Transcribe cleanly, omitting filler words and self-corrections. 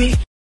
me.